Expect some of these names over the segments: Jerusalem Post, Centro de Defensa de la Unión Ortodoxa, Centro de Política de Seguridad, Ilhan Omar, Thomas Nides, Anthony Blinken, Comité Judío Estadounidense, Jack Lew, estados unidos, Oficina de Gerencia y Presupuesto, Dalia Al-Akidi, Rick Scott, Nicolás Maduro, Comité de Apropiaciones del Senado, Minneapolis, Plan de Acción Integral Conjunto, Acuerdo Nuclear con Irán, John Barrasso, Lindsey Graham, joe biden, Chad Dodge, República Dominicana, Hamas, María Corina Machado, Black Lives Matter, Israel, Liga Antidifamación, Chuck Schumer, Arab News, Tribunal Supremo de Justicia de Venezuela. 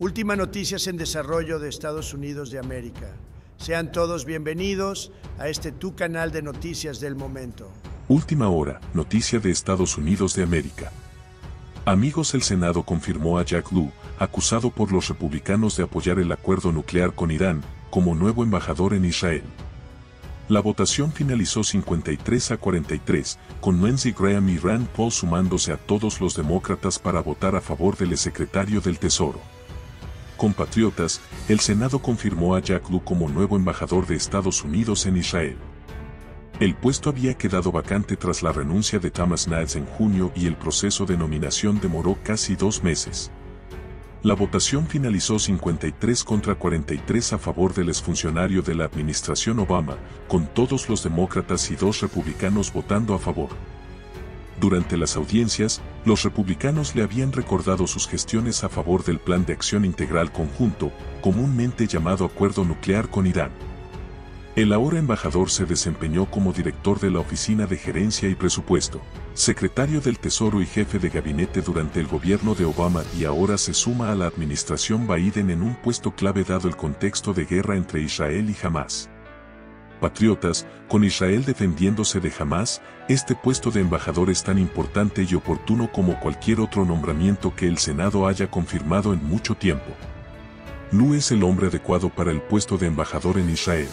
Últimas noticias en desarrollo de Estados Unidos de América. Sean todos bienvenidos a este tu canal de noticias del momento. Última hora, noticia de Estados Unidos de América. Amigos, el Senado confirmó a Jack Lew, acusado por los republicanos de apoyar el acuerdo nuclear con Irán, como nuevo embajador en Israel. La votación finalizó 53 a 43, con Lindsey Graham y Rand Paul sumándose a todos los demócratas para votar a favor del exsecretario del Tesoro. Compatriotas, el Senado confirmó a Jack Lew como nuevo embajador de Estados Unidos en Israel. El puesto había quedado vacante tras la renuncia de Thomas Nides en junio y el proceso de nominación demoró casi 2 meses. La votación finalizó 53 contra 43 a favor del exfuncionario de la administración Obama, con todos los demócratas y 2 republicanos votando a favor. Durante las audiencias, los republicanos le habían recordado sus gestiones a favor del Plan de Acción Integral Conjunto, comúnmente llamado Acuerdo Nuclear con Irán. El ahora embajador se desempeñó como director de la Oficina de Gerencia y Presupuesto, secretario del Tesoro y jefe de gabinete durante el gobierno de Obama, y ahora se suma a la administración Biden en un puesto clave dado el contexto de guerra entre Israel y Hamás. Patriotas, con Israel defendiéndose de Hamás, este puesto de embajador es tan importante y oportuno como cualquier otro nombramiento que el Senado haya confirmado en mucho tiempo. Lew es el hombre adecuado para el puesto de embajador en Israel.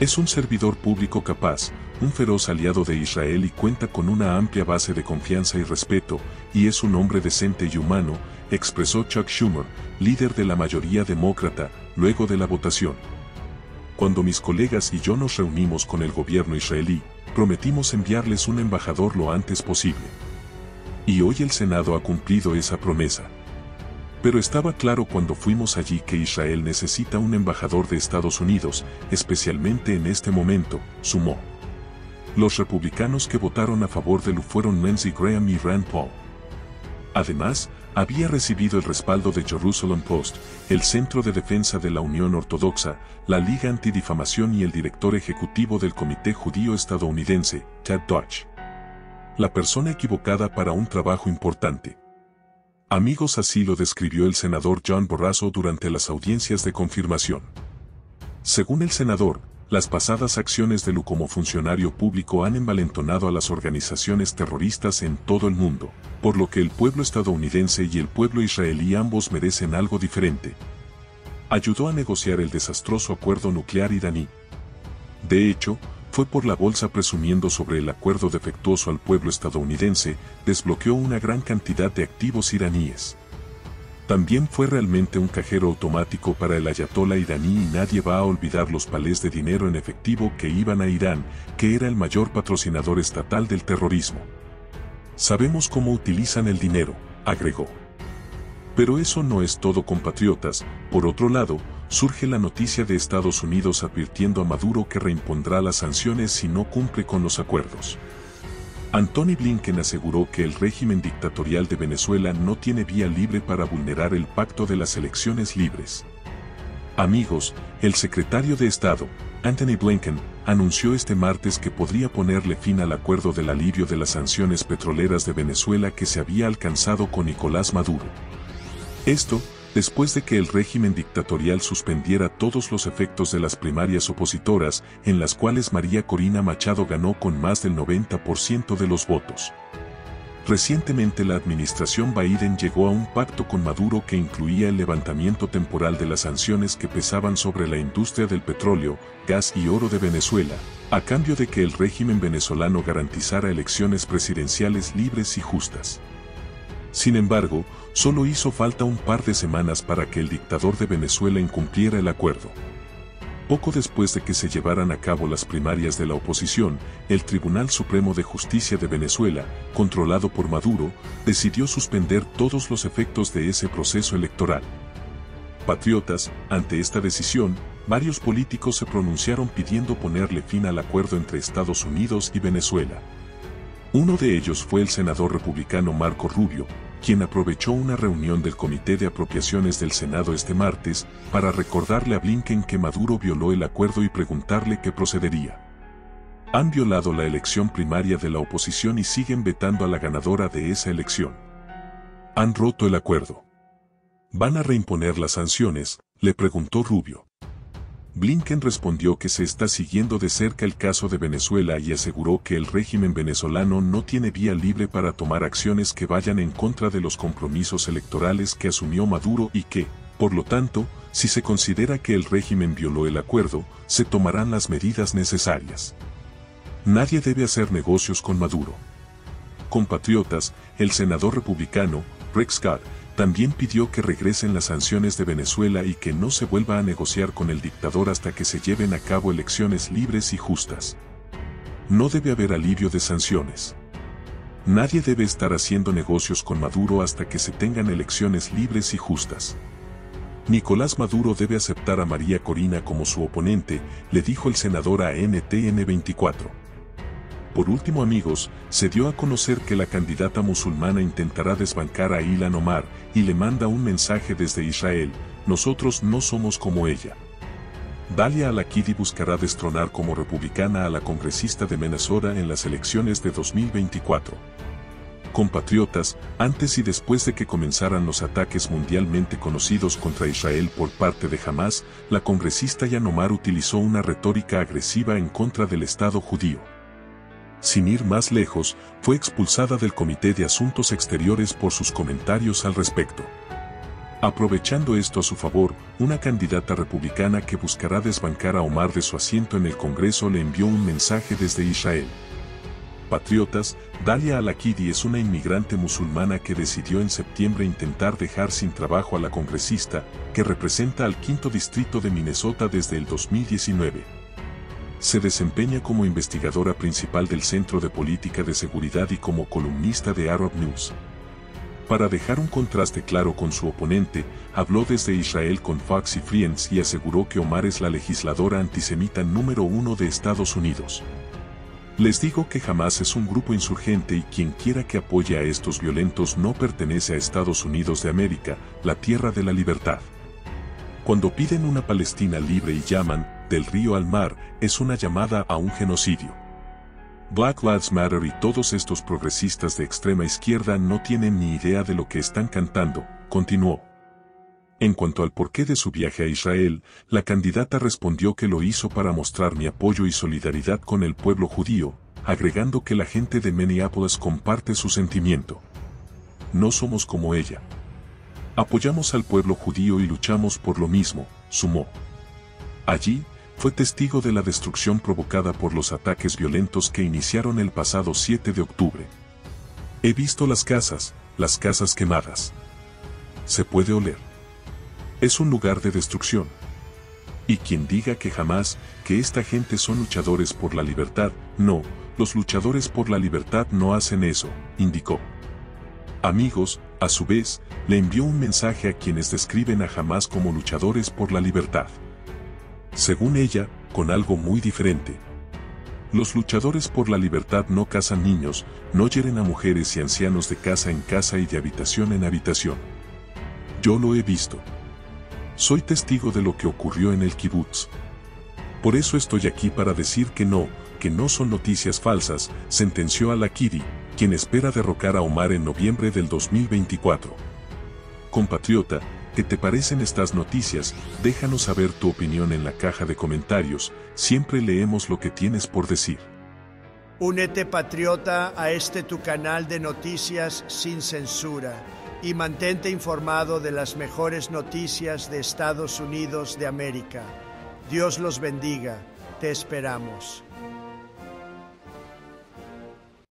Es un servidor público capaz, un feroz aliado de Israel y cuenta con una amplia base de confianza y respeto, y es un hombre decente y humano, expresó Chuck Schumer, líder de la mayoría demócrata, luego de la votación. Cuando mis colegas y yo nos reunimos con el gobierno israelí, prometimos enviarles un embajador lo antes posible. Y hoy el Senado ha cumplido esa promesa. Pero estaba claro cuando fuimos allí que Israel necesita un embajador de Estados Unidos, especialmente en este momento, sumó. Los republicanos que votaron a favor de Lew fueron Lindsey Graham y Rand Paul. Además, había recibido el respaldo de Jerusalem Post, el Centro de Defensa de la Unión Ortodoxa, la Liga Antidifamación y el director ejecutivo del Comité Judío Estadounidense, Chad Dodge. La persona equivocada para un trabajo importante. Amigos, así lo describió el senador John Barrasso durante las audiencias de confirmación. Según el senador, las pasadas acciones de Lew como funcionario público han envalentonado a las organizaciones terroristas en todo el mundo, por lo que el pueblo estadounidense y el pueblo israelí ambos merecen algo diferente. Ayudó a negociar el desastroso acuerdo nuclear iraní. De hecho, fue por la bolsa presumiendo sobre el acuerdo defectuoso al pueblo estadounidense, desbloqueó una gran cantidad de activos iraníes. También fue realmente un cajero automático para el ayatolá iraní y nadie va a olvidar los palés de dinero en efectivo que iban a Irán, que era el mayor patrocinador estatal del terrorismo. Sabemos cómo utilizan el dinero, agregó. Pero eso no es todo, compatriotas. Por otro lado, surge la noticia de Estados Unidos advirtiendo a Maduro que reimpondrá las sanciones si no cumple con los acuerdos. Anthony Blinken aseguró que el régimen dictatorial de Venezuela no tiene vía libre para vulnerar el pacto de las elecciones libres. Amigos, el secretario de Estado, Anthony Blinken, anunció este martes que podría ponerle fin al acuerdo del alivio de las sanciones petroleras de Venezuela que se había alcanzado con Nicolás Maduro. Esto, después de que el régimen dictatorial suspendiera todos los efectos de las primarias opositoras, en las cuales María Corina Machado ganó con más del 90% de los votos. Recientemente la administración Biden llegó a un pacto con Maduro que incluía el levantamiento temporal de las sanciones que pesaban sobre la industria del petróleo, gas y oro de Venezuela, a cambio de que el régimen venezolano garantizara elecciones presidenciales libres y justas. Sin embargo, solo hizo falta un par de semanas para que el dictador de Venezuela incumpliera el acuerdo. Poco después de que se llevaran a cabo las primarias de la oposición, el Tribunal Supremo de Justicia de Venezuela, controlado por Maduro, decidió suspender todos los efectos de ese proceso electoral. Patriotas, ante esta decisión, varios políticos se pronunciaron pidiendo ponerle fin al acuerdo entre Estados Unidos y Venezuela. Uno de ellos fue el senador republicano Marco Rubio, quien aprovechó una reunión del Comité de Apropiaciones del Senado este martes para recordarle a Blinken que Maduro violó el acuerdo y preguntarle qué procedería. Han violado la elección primaria de la oposición y siguen vetando a la ganadora de esa elección. Han roto el acuerdo. ¿Van a reimponer las sanciones?, le preguntó Rubio. Blinken respondió que se está siguiendo de cerca el caso de Venezuela y aseguró que el régimen venezolano no tiene vía libre para tomar acciones que vayan en contra de los compromisos electorales que asumió Maduro y que, por lo tanto, si se considera que el régimen violó el acuerdo, se tomarán las medidas necesarias. Nadie debe hacer negocios con Maduro. Compatriotas, el senador republicano, Rick Scott, también pidió que regresen las sanciones de Venezuela y que no se vuelva a negociar con el dictador hasta que se lleven a cabo elecciones libres y justas. No debe haber alivio de sanciones. Nadie debe estar haciendo negocios con Maduro hasta que se tengan elecciones libres y justas. Nicolás Maduro debe aceptar a María Corina como su oponente, le dijo el senador a NTN24. Por último, amigos, se dio a conocer que la candidata musulmana intentará desbancar a Ilhan Omar y le manda un mensaje desde Israel: nosotros no somos como ella. Dalia Al-Akidi buscará destronar como republicana a la congresista de Minnesota en las elecciones de 2024. Compatriotas, antes y después de que comenzaran los ataques mundialmente conocidos contra Israel por parte de Hamas, la congresista Ilhan Omar utilizó una retórica agresiva en contra del Estado judío. Sin ir más lejos, fue expulsada del Comité de Asuntos Exteriores por sus comentarios al respecto. Aprovechando esto a su favor, una candidata republicana que buscará desbancar a Omar de su asiento en el Congreso le envió un mensaje desde Israel. Patriotas, Dalia Al-Akidi es una inmigrante musulmana que decidió en septiembre intentar dejar sin trabajo a la congresista, que representa al 5º distrito de Minnesota desde el 2019. Se desempeña como investigadora principal del Centro de Política de Seguridad y como columnista de Arab News. Para dejar un contraste claro con su oponente, habló desde Israel con Fox y Friends y aseguró que Omar es la legisladora antisemita número 1 de Estados Unidos. Les digo que Hamas es un grupo insurgente y quien quiera que apoye a estos violentos no pertenece a Estados Unidos de América, la tierra de la libertad. Cuando piden una Palestina libre y llaman del río al mar, es una llamada a un genocidio. Black Lives Matter y todos estos progresistas de extrema izquierda no tienen ni idea de lo que están cantando, continuó. En cuanto al porqué de su viaje a Israel, la candidata respondió que lo hizo para mostrar mi apoyo y solidaridad con el pueblo judío, agregando que la gente de Minneapolis comparte su sentimiento. No somos como ella. Apoyamos al pueblo judío y luchamos por lo mismo, sumó. Allí, fue testigo de la destrucción provocada por los ataques violentos que iniciaron el pasado 7 de octubre. He visto las casas quemadas. Se puede oler. Es un lugar de destrucción. Y quien diga que jamás, que esta gente son luchadores por la libertad, no, los luchadores por la libertad no hacen eso, indicó. Amigos, a su vez, le envió un mensaje a quienes describen a Hamas como luchadores por la libertad. Según ella, con algo muy diferente. Los luchadores por la libertad no cazan niños, no hieren a mujeres y ancianos de casa en casa y de habitación en habitación. Yo lo he visto. Soy testigo de lo que ocurrió en el kibutz. Por eso estoy aquí para decir que no son noticias falsas, sentenció Al-Akidi, quien espera derrocar a Omar en noviembre del 2024. Compatriota, ¿qué te parecen estas noticias? Déjanos saber tu opinión en la caja de comentarios, siempre leemos lo que tienes por decir. Únete, patriota, a este tu canal de noticias sin censura y mantente informado de las mejores noticias de Estados Unidos de América. Dios los bendiga, te esperamos.